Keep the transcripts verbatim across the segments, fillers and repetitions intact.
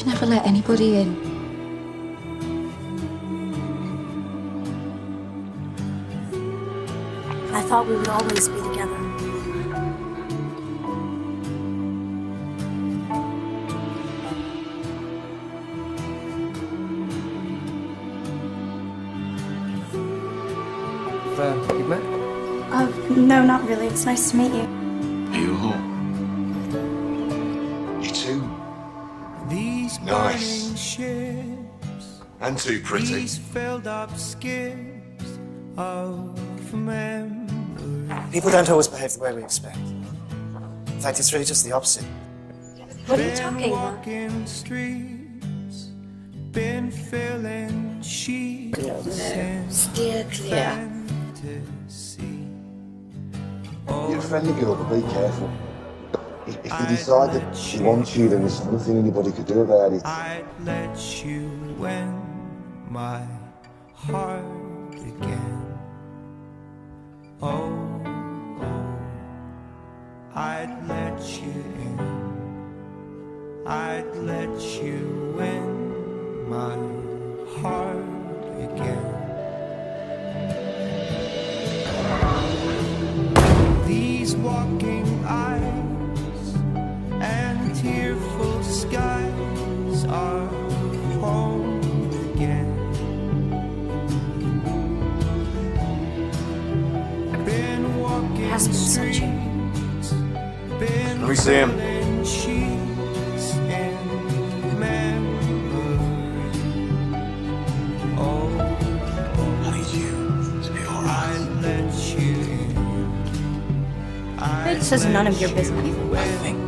She never let anybody in. I thought we would always be together. Uh, you've met? Oh, no, not really. It's nice to meet you. You all. You too. These nice ships, and too pretty. These filled up skips of memory. People don't always behave the way we expect. In fact, it's really just the opposite. What are you talking about? Been streets, been filling sheets. Steer clear. You're a friendly girl, but be careful. If you decide that she wants you, then there's nothing anybody could do about it. I'd let you win my heart again. Oh, oh, I'd let you in. I'd let you win my heart again. These walking eyes and tearful skies are home again. Been walking streets, been filling sheets in memory. Oh, I need you to be all right. I'd let you in. I'd it says none of your business. I think.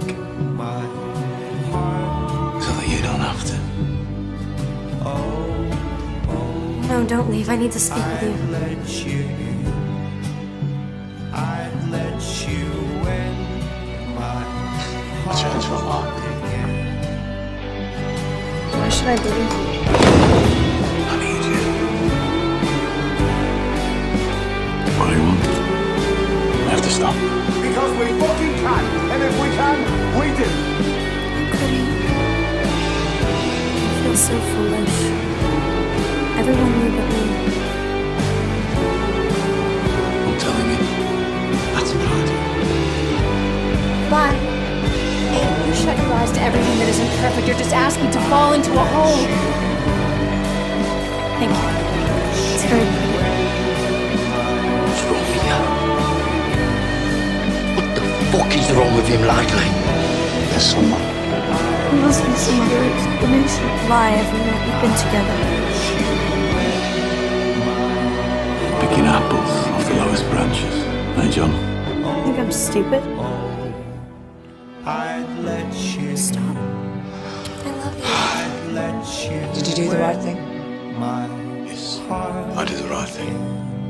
No, don't leave. I need to speak with you. I'd let you in. I'd let you win my heart again. Why should I believe you? I need you. What do you want? We have to stop. Because we fucking can. And if we can, we do. I feel so foolish. Everyone knew but me. I'm telling you, that's a bad idea. Bye. Hey, you shut your eyes to everything that isn't perfect. You're just asking to fall into a hole. Thank you. It's very pretty. What's wrong with you? What the fuck is wrong with him lately? There's someone. There must be some other explanation. Why have we not been together? Picking apples off the lowest branches. Hey, John. You think I'm stupid? I'd let you stop. I love you. I'd let you. Did you do the right thing? Yes, I did the right thing.